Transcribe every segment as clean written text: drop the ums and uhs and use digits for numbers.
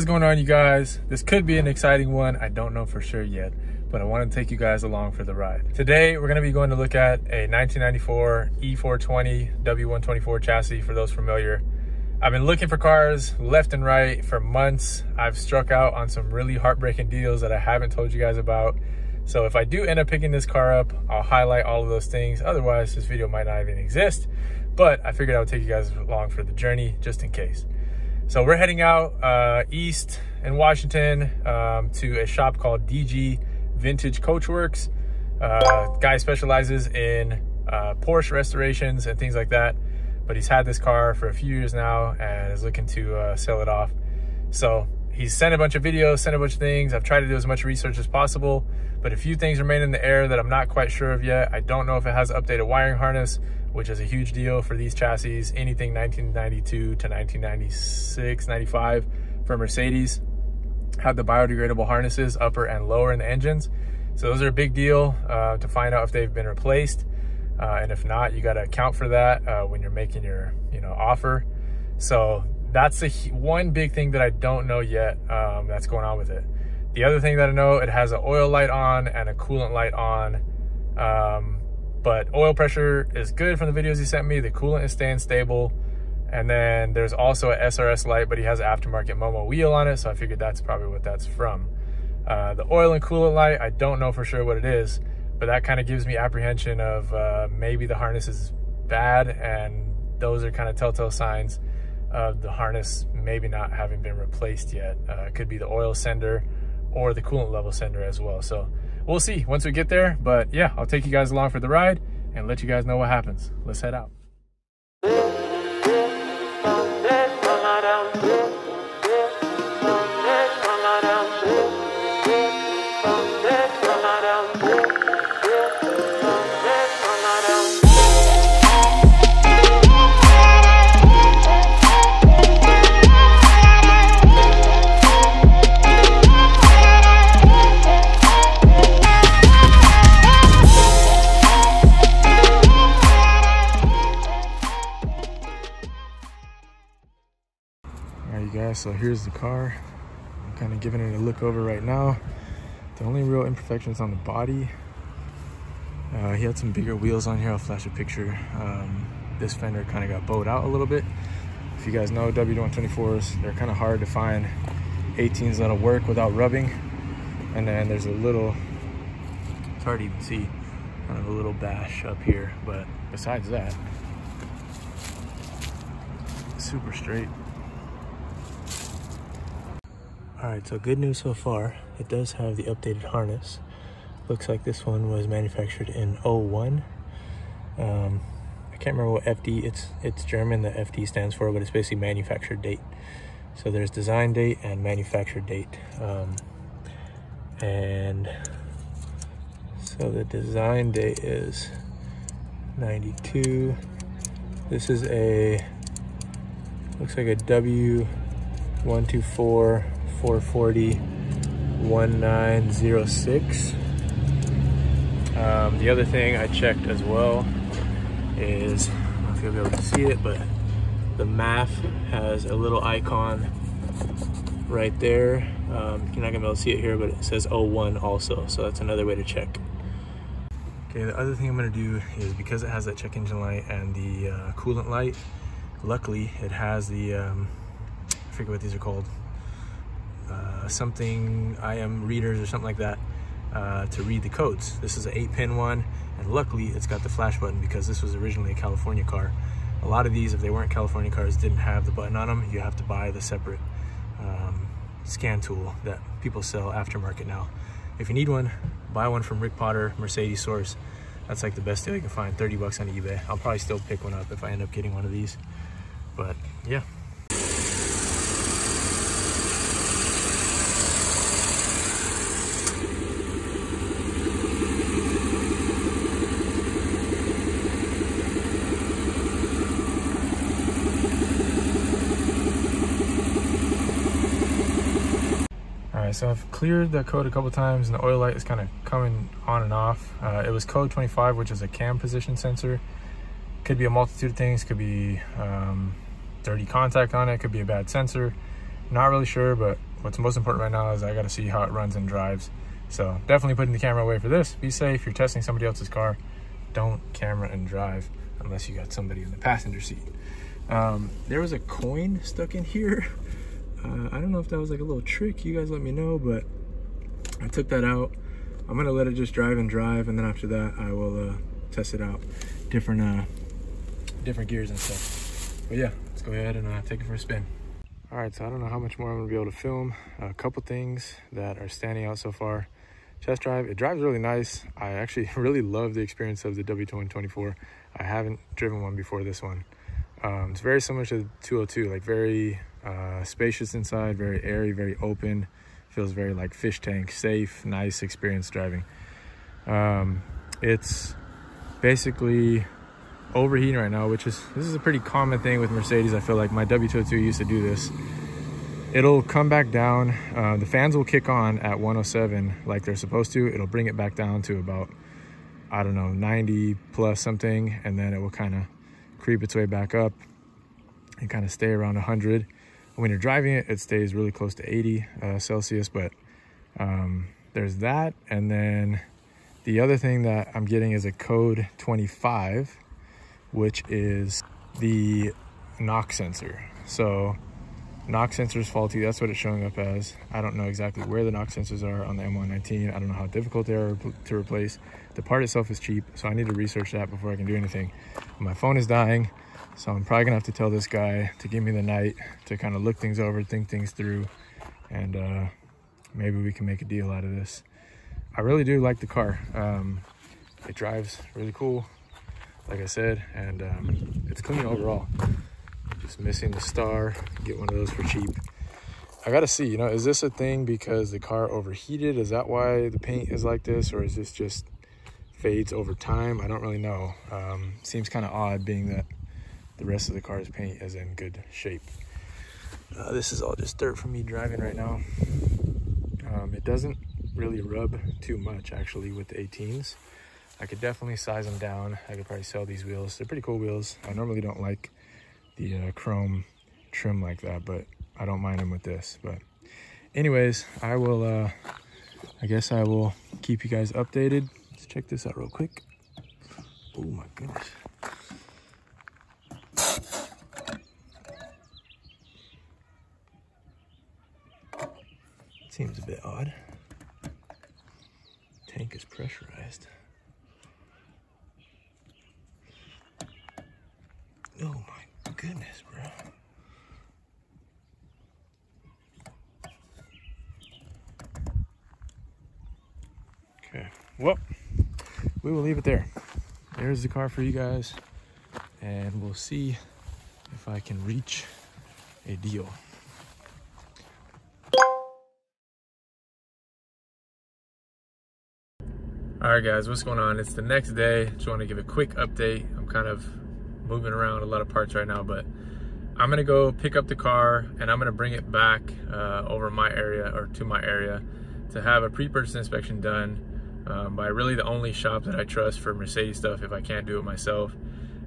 is going on, you guys? This could be an exciting one. I don't know for sure yet, but I want to take you guys along for the ride. Today, we're going to be going to look at a 1994 E420 W124 chassis, for those familiar. I've been looking for cars left and right for months. I've struck out on some really heartbreaking deals that I haven't told you guys about. So if I do end up picking this car up, I'll highlight all of those things. Otherwise, this video might not even exist, but I figured I would take you guys along for the journey just in case. So we're heading out east in Washington to a shop called DG Vintage Coachworks. Guy specializes in Porsche restorations and things like that, but he's had this car for a few years now and is looking to sell it off. So he's sent a bunch of videos, sent a bunch of things. I've tried to do as much research as possible, but a few things remain in the air that I'm not quite sure of yet. I don't know if it has updated wiring harness, which is a huge deal for these chassis, anything 1992 to 1996, 95 for Mercedes, had the biodegradable harnesses, upper and lower in the engines. So those are a big deal to find out if they've been replaced. And if not, you gotta account for that when you're making your offer. So that's the one big thing that I don't know yet that's going on with it. The other thing that I know, it has an oil light on and a coolant light on. But oil pressure is good from the videos he sent me. The coolant is staying stable. And then there's also an SRS light, but he has an aftermarket Momo wheel on it. So I figured that's probably what that's from. The oil and coolant light, I don't know for sure what it is, but that kind of gives me apprehension of maybe the harness is bad. And those are kind of telltale signs of the harness maybe not having been replaced yet. It could be the oil sender or the coolant level sender as well. So we'll see once we get there, but yeah, I'll take you guys along for the ride and let you guys know what happens. Let's head out. So here's the car. I'm kind of giving it a look over right now. The only real imperfection is on the body. He had some bigger wheels on here. I'll flash a picture. This fender kind of got bowed out a little bit. If you guys know W124s, they're kind of hard to find 18s that'll work without rubbing. And then there's a little, it's hard to even see, kind of a little bash up here. But besides that, super straight. All right, so good news so far. It does have the updated harness. Looks like this one was manufactured in 01. I can't remember what FD, it's German, the FD stands for, but it's basically manufactured date. So there's design date and manufactured date. And so the design date is 92. This is a, looks like a W124 440 1906. The other thing I checked as well is, I don't know if you'll be able to see it, but the MAF has a little icon right there. You're not gonna be able to see it here, but it says 01 also, so that's another way to check. Okay, the other thing I'm gonna do is, because it has that check engine light and the coolant light, luckily it has the, I forget what these are called, something IM readers or something like that to read the codes. This is an 8-pin one, and luckily it's got the flash button, because this was originally a California car. A lot of these, if they weren't California cars, didn't have the button on them. You have to buy the separate scan tool that people sell aftermarket now. If you need one, buy one from Rick Potter Mercedes Source. That's like the best deal you can find, 30 bucks on eBay. I'll probably still pick one up if I end up getting one of these, but yeah. So I've cleared the code a couple times, and the oil light is kind of coming on and off. It was code 25, which is a cam position sensor. Could be a multitude of things. Could be dirty contact on it. Could be a bad sensor. Not really sure, but what's most important right now is I got to see how it runs and drives. So definitely putting the camera away for this. Be safe. You're testing somebody else's car. Don't camera and drive unless you got somebody in the passenger seat. There was a coin stuck in here. I don't know if that was like a little trick. You guys let me know, but I took that out. I'm gonna let it just drive and drive, and then after that I will test it out, different gears and stuff. But yeah, let's go ahead and take it for a spin. All right, so I don't know how much more I'm gonna be able to film. A couple things that are standing out so far. Test drive, it drives really nice. I actually really love the experience of the W124. I haven't driven one before this one. It's very similar to the 202, like very spacious inside, very airy, very open. Feels very like fish tank, safe, nice experience driving. It's basically overheating right now, which is, this is a pretty common thing with Mercedes. I feel like my W202 used to do this. It'll come back down. The fans will kick on at 107 like they're supposed to. It'll bring it back down to about, I don't know, 90 plus something. And then it will kind of creep its way back up and kind of stay around 100. When you're driving it, it stays really close to 80 Celsius, but there's that. And then the other thing that I'm getting is a code 25, which is the knock sensor. So knock sensor is faulty. That's what it's showing up as. I don't know exactly where the knock sensors are on the M119. I don't know how difficult they are to replace. The part itself is cheap, so I need to research that before I can do anything. My phone is dying, so I'm probably gonna have to tell this guy to give me the night to kind of look things over, think things through, and maybe we can make a deal out of this. I really do like the car. It drives really cool, like I said, and it's clean overall. Just missing the star. Get one of those for cheap. I gotta see, you know, is this a thing because the car overheated? Is that why the paint is like this, or is this just fades over time? I don't really know. Seems kind of odd being that the rest of the car's paint is in good shape. This is all just dirt from me driving right now. It doesn't really rub too much actually with the 18s. I could definitely size them down. I could probably sell these wheels. They're pretty cool wheels. I normally don't like the chrome trim like that, but I don't mind them with this. But anyways, I will I guess I will keep you guys updated. Let's check this out real quick. Oh my goodness. Seems a bit odd. Tank is pressurized. Oh my goodness, bro. Okay, well, we will leave it there. There's the car for you guys, and we'll see if I can reach a deal. All right, guys, what's going on? It's the next day. Just want to give a quick update. I'm kind of moving around a lot of parts right now, but I'm gonna go pick up the car and I'm gonna bring it back over my area, or to my area, to have a pre-purchase inspection done by really the only shop that I trust for Mercedes stuff if I can't do it myself.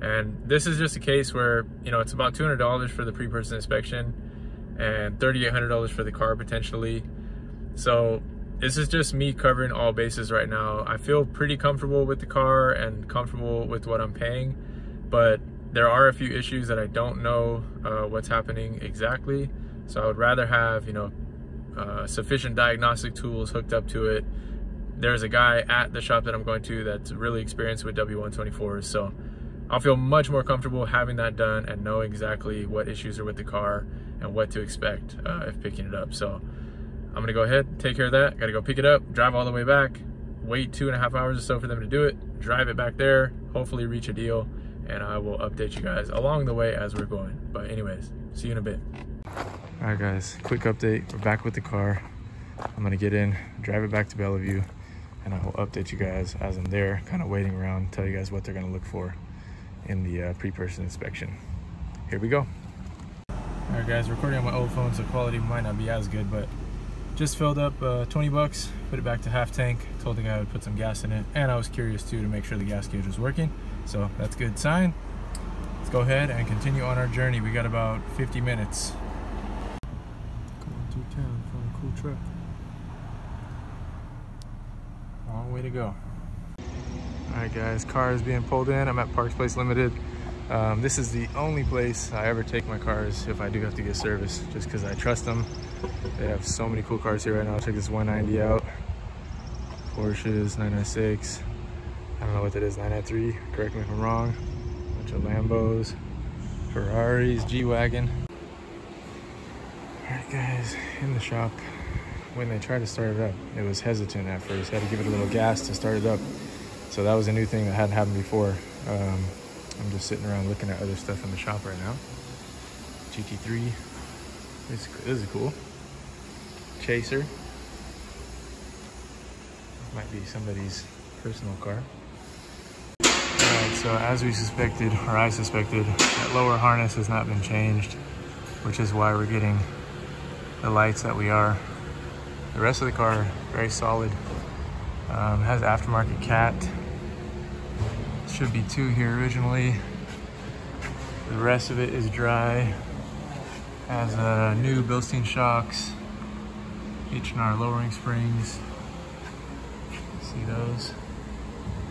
And this is just a case where, you know, it's about $200 for the pre-purchase inspection and $3,800 for the car potentially. So this is just me covering all bases right now. I feel pretty comfortable with the car and comfortable with what I'm paying, but there are a few issues that I don't know what's happening exactly. So I would rather have, you know, sufficient diagnostic tools hooked up to it. There's a guy at the shop that I'm going to that's really experienced with W124s, so I'll feel much more comfortable having that done and know exactly what issues are with the car and what to expect if picking it up. So I'm gonna go ahead, take care of that. Gotta go pick it up, drive all the way back, wait 2.5 hours or so for them to do it, drive it back there, hopefully reach a deal, and I will update you guys along the way as we're going. But anyways, see you in a bit. All right, guys, quick update. We're back with the car. I'm gonna get in, drive it back to Bellevue, and I will update you guys as I'm there, kind of waiting around, tell you guys what they're gonna look for in the pre-purchase inspection. Here we go. All right, guys, recording on my old phone, so quality might not be as good, but just filled up 20 bucks, put it back to half tank, told the guy I would put some gas in it, and I was curious too to make sure the gas gauge was working, so that's a good sign. Let's go ahead and continue on our journey. We got about 50 minutes. Going through town, truck. Long way to go. Alright guys, car is being pulled in. I'm at Park Place Limited. This is the only place I ever take my cars if I do have to get service, just because I trust them. They have so many cool cars here right now. Check this 190 out. Porsches, 996. I don't know what that is, 993. Correct me if I'm wrong. Bunch of Lambos, Ferraris, G-Wagon. Alright guys, in the shop. When they tried to start it up, it was hesitant at first. Had to give it a little gas to start it up. So that was a new thing that hadn't happened before. I'm just sitting around looking at other stuff in the shop right now. GT3, this is cool. Chaser. Might be somebody's personal car. Alright, so as we suspected, or I suspected, that lower harness has not been changed, which is why we're getting the lights that we are. The rest of the car, very solid. Has aftermarket cat. Should be two here originally. The rest of it is dry. Has new Bilstein shocks, H&R lowering springs. See those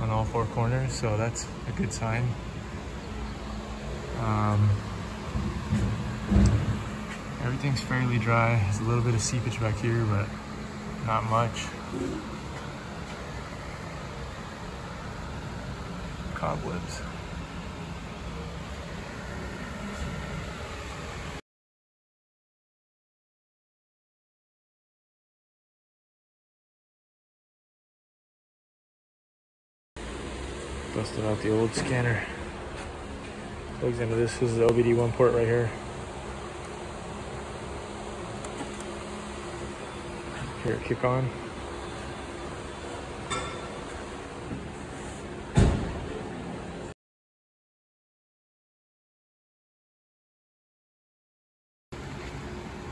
on all four corners, so that's a good sign. Everything's fairly dry. There's a little bit of seepage back here, but not much. Cobwebs. Busted out the old scanner. Plugs into this. This is the OBD1 port right here. Here, kick on.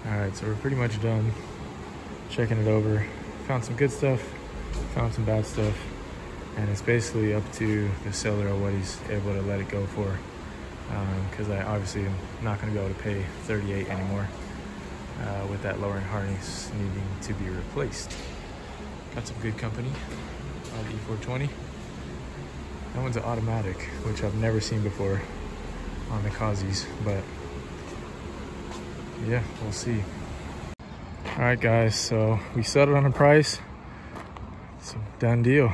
Alright, so we're pretty much done checking it over. Found some good stuff, found some bad stuff, and it's basically up to the seller of what he's able to let it go for, because I obviously am not going to be able to pay $38 anymore with that lowering harness needing to be replaced. Got some good company on the E420. That one's an automatic, which I've never seen before on the Kazis, but yeah, we'll see. All right guys, so we settled on a price. It's a done deal.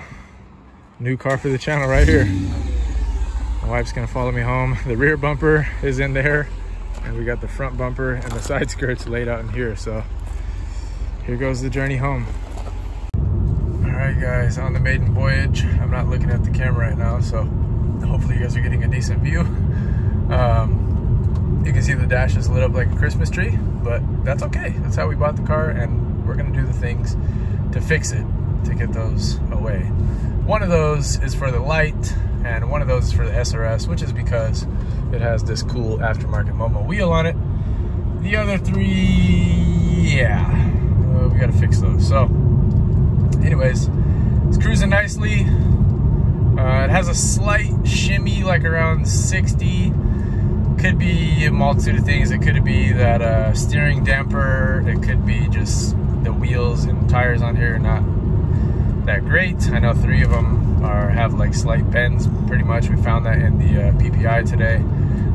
New car for the channel right here. My wife's gonna follow me home. The rear bumper is in there, and we got the front bumper and the side skirts laid out in here. So here goes the journey home. All right guys, on the maiden voyage. I'm not looking at the camera right now, so hopefully you guys are getting a decent view. You can see the dash is lit up like a Christmas tree, but that's okay. That's how we bought the car, and we're gonna do the things to fix it, to get those away. One of those is for the light, and one of those is for the SRS, which is because it has this cool aftermarket Momo wheel on it. The other three, yeah, we gotta fix those. So anyways, it's cruising nicely. It has a slight shimmy, like around 60. Could be a multitude of things. It could be that steering damper. It could be just the wheels and tires on here are not that great. I know three of them have like slight bends pretty much. We found that in the PPI today.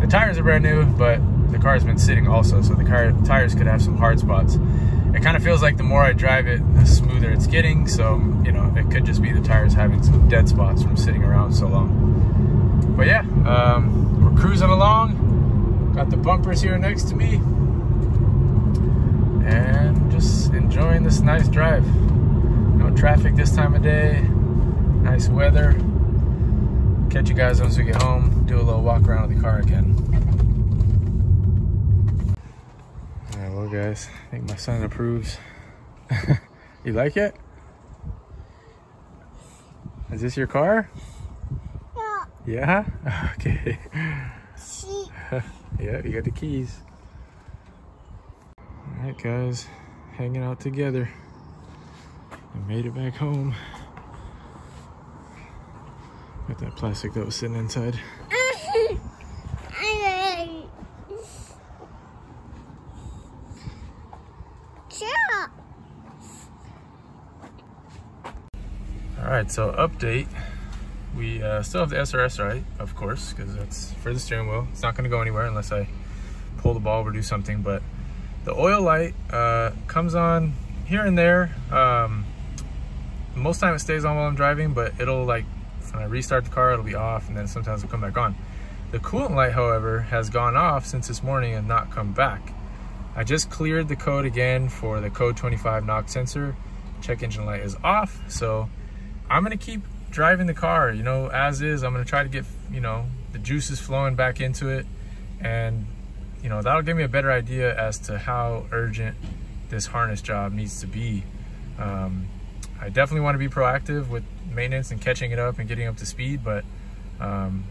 The tires are brand new, but the car's been sitting also, so the tires could have some hard spots. It kind of feels like the more I drive it, the smoother it's getting. So, you know, it could just be the tires having some dead spots from sitting around so long. But yeah, we're cruising along. Got the bumpers here next to me, and just enjoying this nice drive. No traffic this time of day, nice weather. Catch you guys once we get home, do a little walk around with the car again. All right, well guys, I think my son approves. You like it? Is this your car? Yeah. Yeah? Okay. Yeah, you got the keys. All right guys, hanging out together. We made it back home. Got that plastic that was sitting inside. All right, so update. We still have the SRS right, of course, because that's for the steering wheel. It's not gonna go anywhere unless I pull the bulb or do something, but the oil light comes on here and there. Most time it stays on while I'm driving, but it'll like, when I restart the car, it'll be off, and then sometimes it'll come back on. The coolant light, however, has gone off since this morning and not come back. I just cleared the code again for the code 25 knock sensor. Check engine light is off, so I'm gonna keep driving the car, you know, as is. I'm gonna try to get, you know, the juices flowing back into it, and you know, that'll give me a better idea as to how urgent this harness job needs to be. I definitely want to be proactive with maintenance and catching it up and getting up to speed, but I'm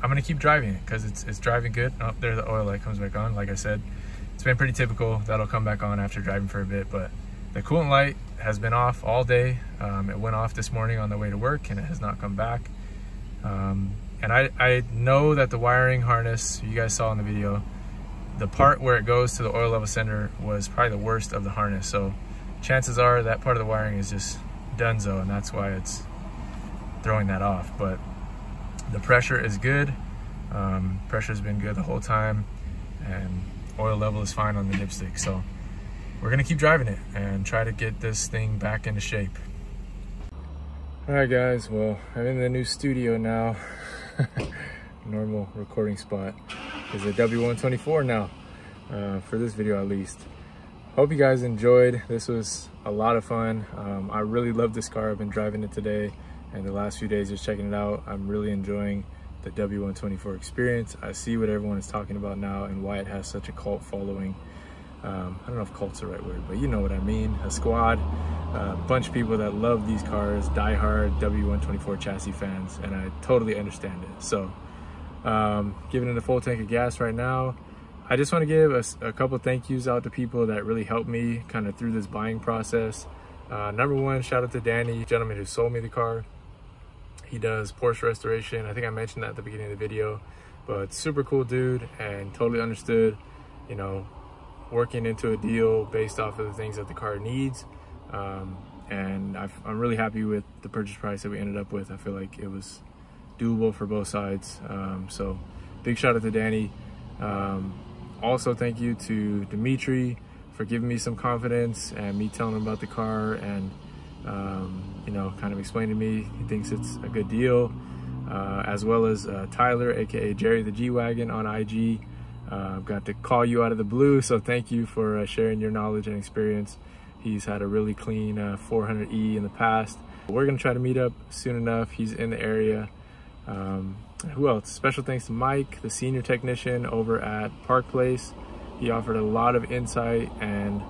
gonna keep driving it because it's driving good. Oh, there the oil light comes back on. Like I said, it's been pretty typical. That'll come back on after driving for a bit, but the coolant light has been off all day. It went off this morning on the way to work, and it has not come back. And I know that the wiring harness, you guys saw in the video, the part where it goes to the oil level sender was probably the worst of the harness. So chances are that part of the wiring is just Denso, and that's why it's throwing that off. But the pressure is good. Pressure's been good the whole time, and oil level is fine on the dipstick. So we're gonna keep driving it and try to get this thing back into shape. All right, guys, well, I'm in the new studio now. Normal recording spot is a W124 now, for this video at least. Hope you guys enjoyed. This was a lot of fun. I really love this car. I've been driving it today and the last few days just checking it out. I'm really enjoying the W124 experience. I see what everyone is talking about now and why it has such a cult following. I don't know if cult's the right word, but you know what I mean. A squad, a bunch of people that love these cars, diehard W124 chassis fans, and I totally understand it. So giving it a full tank of gas right now. I just want to give a couple thank yous out to people that really helped me kind of through this buying process. Number one, shout out to Danny, gentleman who sold me the car. He does Porsche restoration. I think I mentioned that at the beginning of the video, but super cool dude and totally understood, you know, working into a deal based off of the things that the car needs. And I'm really happy with the purchase price that we ended up with. I feel like it was doable for both sides. So big shout out to Danny. Also, thank you to Dimitri for giving me some confidence and me telling him about the car and, you know, kind of explaining to me he thinks it's a good deal, as well as Tyler, AKA Jerry the G-Wagon on IG. I've got to call you out of the blue, so thank you for sharing your knowledge and experience. He's had a really clean 400E in the past. We're going to try to meet up soon enough. He's in the area. Who else? Special thanks to Mike, the senior technician over at Park Place. He offered a lot of insight, and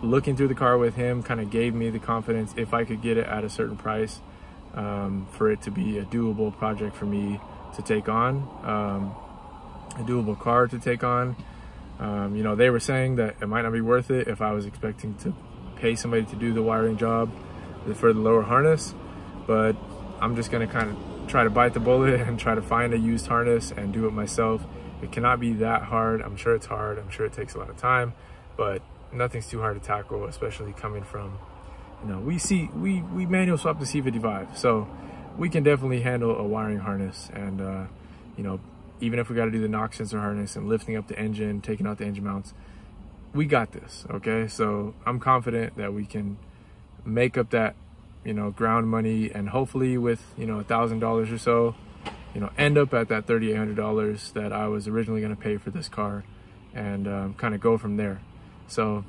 looking through the car with him kind of gave me the confidence if I could get it at a certain price, for it to be a doable project for me to take on, a doable car to take on. You know, they were saying that it might not be worth it if I was expecting to pay somebody to do the wiring job for the lower harness, but I'm just going to kind of try to bite the bullet and try to find a used harness and do it myself. It cannot be that hard. I'm sure it's hard. I'm sure it takes a lot of time, but nothing's too hard to tackle, especially coming from, you know, we manual swap the C55, so we can definitely handle a wiring harness. And you know, even if we got to do the knock sensor harness and lifting up the engine, taking out the engine mounts, we got this. Okay, so I'm confident that we can make up that, you know, ground money, and hopefully with, you know, $1,000 or so, you know, end up at that $3,800 that I was originally going to pay for this car, and kind of go from there. So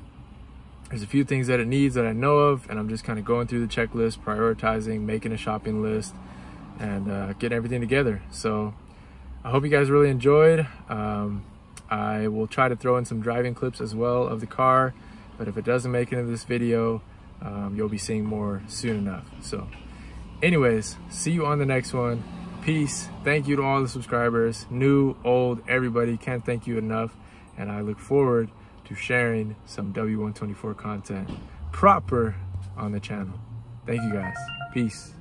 there's a few things that it needs that I know of, and I'm just kind of going through the checklist, prioritizing, making a shopping list, and getting everything together. So I hope you guys really enjoyed. I will try to throw in some driving clips as well of the car, but if it doesn't make it into this video, you'll be seeing more soon enough. So anyways, see you on the next one. Peace. Thank you to all the subscribers, new, old, everybody. Can't thank you enough, and I look forward to sharing some W124 content proper on the channel. Thank you guys. Peace.